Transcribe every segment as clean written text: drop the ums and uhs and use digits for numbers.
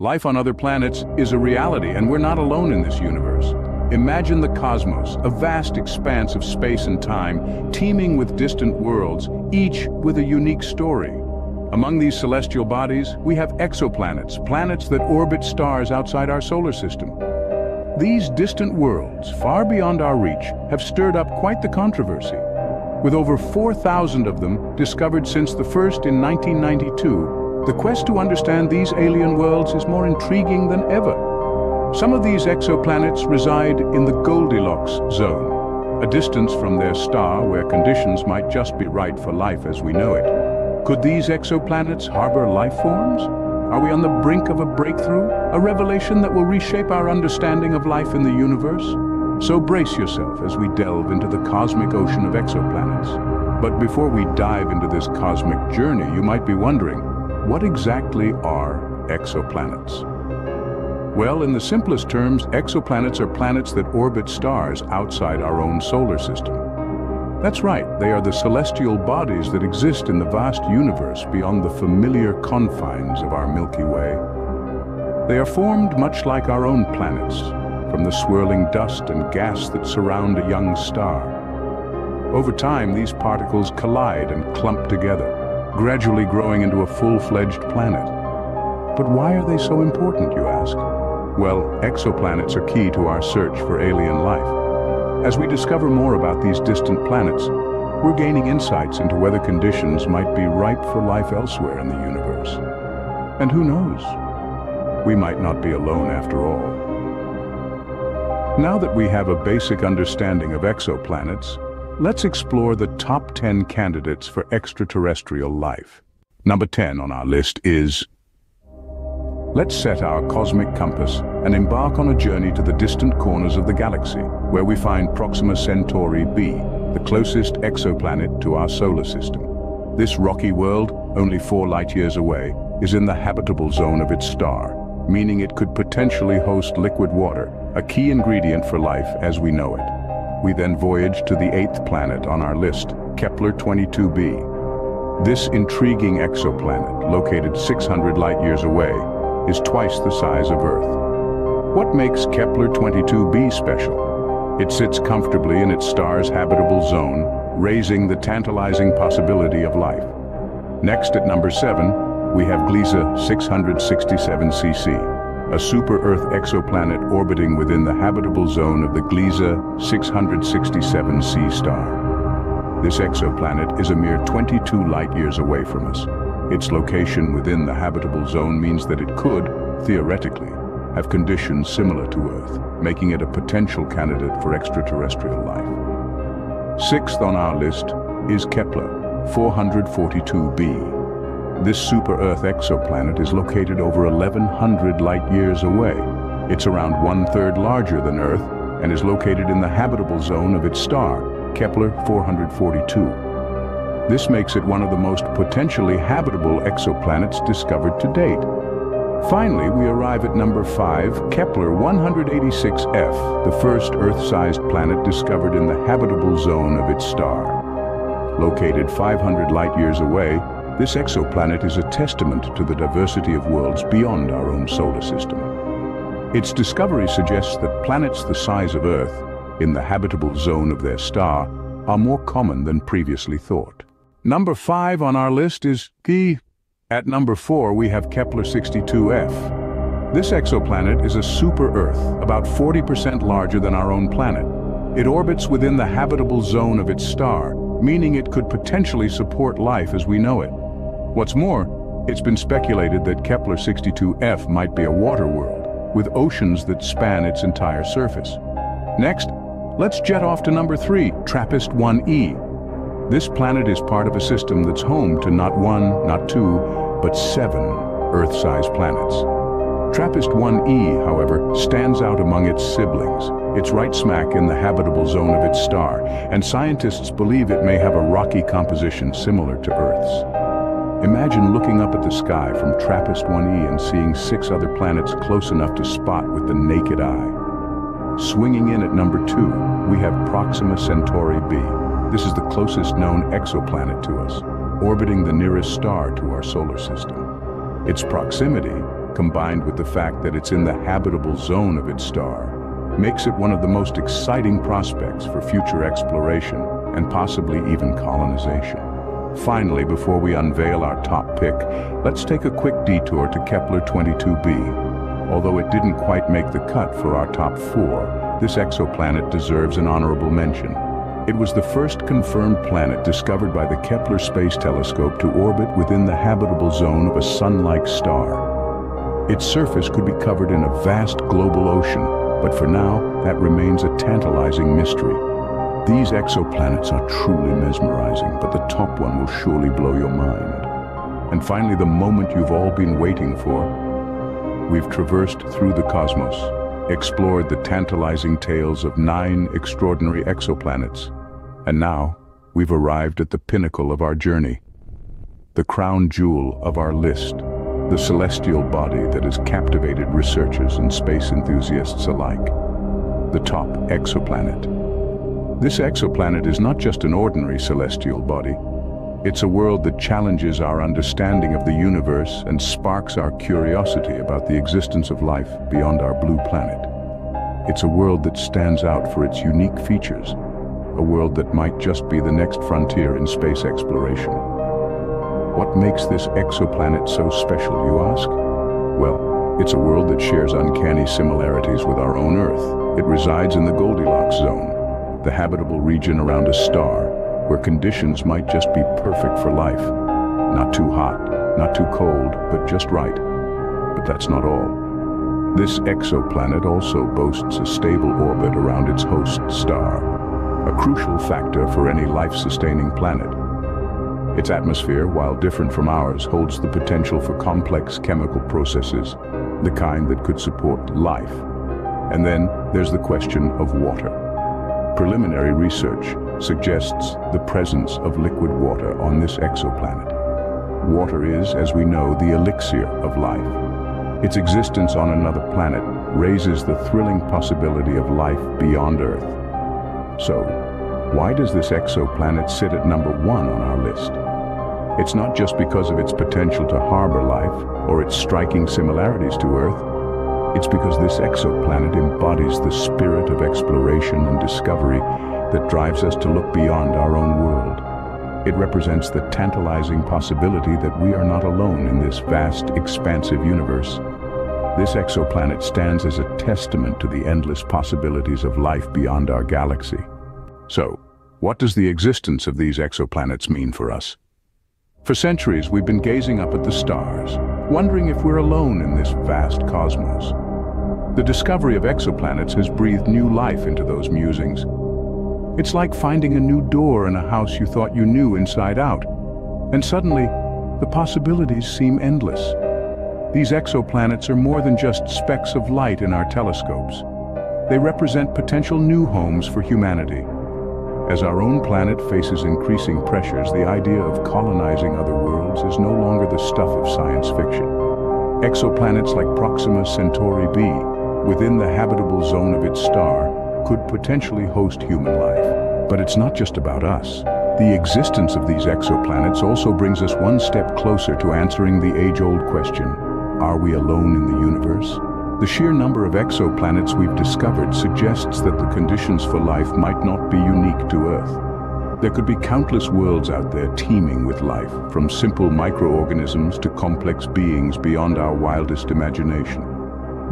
Life on other planets is a reality, and we're not alone in this universe. Imagine the cosmos, a vast expanse of space and time, teeming with distant worlds, each with a unique story. Among these celestial bodies, we have exoplanets, planets that orbit stars outside our solar system. These distant worlds, far beyond our reach, have stirred up quite the controversy, with over 4,000 of them discovered since the first in 1992. The quest to understand these alien worlds is more intriguing than ever. Some of these exoplanets reside in the Goldilocks zone, a distance from their star where conditions might just be right for life as we know it. Could these exoplanets harbor life forms? Are we on the brink of a breakthrough, a revelation that will reshape our understanding of life in the universe? So brace yourself as we delve into the cosmic ocean of exoplanets. But before we dive into this cosmic journey, you might be wondering, what exactly are exoplanets? Well, in the simplest terms, exoplanets are planets that orbit stars outside our own solar system. That's right, they are the celestial bodies that exist in the vast universe beyond the familiar confines of our Milky Way. They are formed much like our own planets, from the swirling dust and gas that surround a young star. Over time, these particles collide and clump together, gradually growing into a full-fledged planet. But why are they so important, you ask? Well, exoplanets are key to our search for alien life. As we discover more about these distant planets, we're gaining insights into whether conditions might be ripe for life elsewhere in the universe. And who knows? We might not be alone after all. Now that we have a basic understanding of exoplanets, let's explore the top 10 candidates for extraterrestrial life. Number 10 on our list is... Let's set our cosmic compass and embark on a journey to the distant corners of the galaxy, where we find Proxima Centauri b, the closest exoplanet to our solar system. This rocky world, only 4 light-years away, is in the habitable zone of its star, meaning it could potentially host liquid water, a key ingredient for life as we know it. We then voyage to the 8th planet on our list, Kepler-22b. This intriguing exoplanet, located 600 light-years away, is twice the size of Earth. What makes Kepler-22b special? It sits comfortably in its star's habitable zone, raising the tantalizing possibility of life. Next, at number 7, we have Gliese 667cc, a super-Earth exoplanet orbiting within the habitable zone of the Gliese 667c star. This exoplanet is a mere 22 light-years away from us. Its location within the habitable zone means that it could, theoretically, have conditions similar to Earth, making it a potential candidate for extraterrestrial life. 6th on our list is Kepler-442b. This super-Earth exoplanet is located over 1,100 light-years away. It's around 1/3 larger than Earth and is located in the habitable zone of its star, Kepler-442. This makes it one of the most potentially habitable exoplanets discovered to date. Finally, we arrive at number 5, Kepler-186f, the first Earth-sized planet discovered in the habitable zone of its star. Located 500 light-years away, this exoplanet is a testament to the diversity of worlds beyond our own solar system. Its discovery suggests that planets the size of Earth, in the habitable zone of their star, are more common than previously thought. Number 5 on our list is Kepler. At number 4, we have Kepler-62f. This exoplanet is a super-Earth, about 40% larger than our own planet. It orbits within the habitable zone of its star, meaning it could potentially support life as we know it. What's more, it's been speculated that Kepler-62f might be a water world, with oceans that span its entire surface. Next, let's jet off to number 3, TRAPPIST-1e. This planet is part of a system that's home to not 1, not 2, but 7 Earth-sized planets. TRAPPIST-1e, however, stands out among its siblings. It's right smack in the habitable zone of its star, and scientists believe it may have a rocky composition similar to Earth's. Imagine looking up at the sky from TRAPPIST-1e and seeing 6 other planets close enough to spot with the naked eye. Swinging in at number 2, we have Proxima Centauri b. This is the closest known exoplanet to us, orbiting the nearest star to our solar system. Its proximity, combined with the fact that it's in the habitable zone of its star, makes it one of the most exciting prospects for future exploration and possibly even colonization. Finally, before we unveil our top pick, let's take a quick detour to Kepler-22b. Although it didn't quite make the cut for our top four, this exoplanet deserves an honorable mention. It was the first confirmed planet discovered by the Kepler Space Telescope to orbit within the habitable zone of a sun-like star. Its surface could be covered in a vast global ocean, but for now, that remains a tantalizing mystery. These exoplanets are truly mesmerizing, but the top one will surely blow your mind. And finally, the moment you've all been waiting for. We've traversed through the cosmos, explored the tantalizing tales of 9 extraordinary exoplanets, and now we've arrived at the pinnacle of our journey, the crown jewel of our list, the celestial body that has captivated researchers and space enthusiasts alike, the top exoplanet. This exoplanet is not just an ordinary celestial body, it's a world that challenges our understanding of the universe and sparks our curiosity about the existence of life beyond our blue planet. It's a world that stands out for its unique features, a world that might just be the next frontier in space exploration. What makes this exoplanet so special, you ask? Well, it's a world that shares uncanny similarities with our own Earth. It resides in the Goldilocks zone, the habitable region around a star, where conditions might just be perfect for life. Not too hot, not too cold, but just right. But that's not all. This exoplanet also boasts a stable orbit around its host star, a crucial factor for any life-sustaining planet. Its atmosphere, while different from ours, holds the potential for complex chemical processes, the kind that could support life. And then there's the question of water. Preliminary research suggests the presence of liquid water on this exoplanet. Water is, as we know, the elixir of life. Its existence on another planet raises the thrilling possibility of life beyond Earth. So, why does this exoplanet sit at number 1 on our list? It's not just because of its potential to harbor life or its striking similarities to Earth. It's because this exoplanet embodies the spirit of exploration and discovery that drives us to look beyond our own world. It represents the tantalizing possibility that we are not alone in this vast, expansive universe. This exoplanet stands as a testament to the endless possibilities of life beyond our galaxy. So, what does the existence of these exoplanets mean for us? For centuries, we've been gazing up at the stars, wondering if we're alone in this vast cosmos. The discovery of exoplanets has breathed new life into those musings. It's like finding a new door in a house you thought you knew inside out, and suddenly, the possibilities seem endless. These exoplanets are more than just specks of light in our telescopes. They represent potential new homes for humanity. As our own planet faces increasing pressures, the idea of colonizing other worlds is no longer the stuff of science fiction. Exoplanets like Proxima Centauri b, within the habitable zone of its star, could potentially host human life. But it's not just about us. The existence of these exoplanets also brings us one step closer to answering the age-old question, are we alone in the universe? The sheer number of exoplanets we've discovered suggests that the conditions for life might not be unique to Earth. There could be countless worlds out there teeming with life, from simple microorganisms to complex beings beyond our wildest imagination.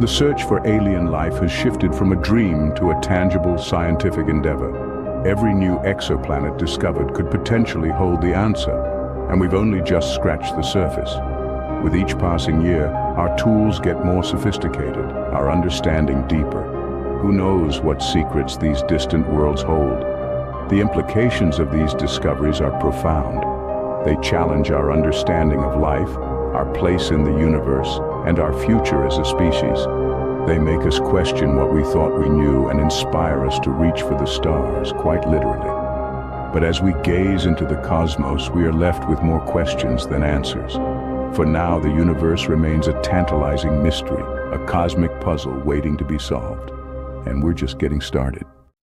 The search for alien life has shifted from a dream to a tangible scientific endeavor. Every new exoplanet discovered could potentially hold the answer, and we've only just scratched the surface. With each passing year, our tools get more sophisticated, our understanding deeper. Who knows what secrets these distant worlds hold? The implications of these discoveries are profound. They challenge our understanding of life, our place in the universe, and our future as a species. They make us question what we thought we knew and inspire us to reach for the stars, quite literally. But as we gaze into the cosmos, we are left with more questions than answers. For now, the universe remains a tantalizing mystery, a cosmic puzzle waiting to be solved. And we're just getting started.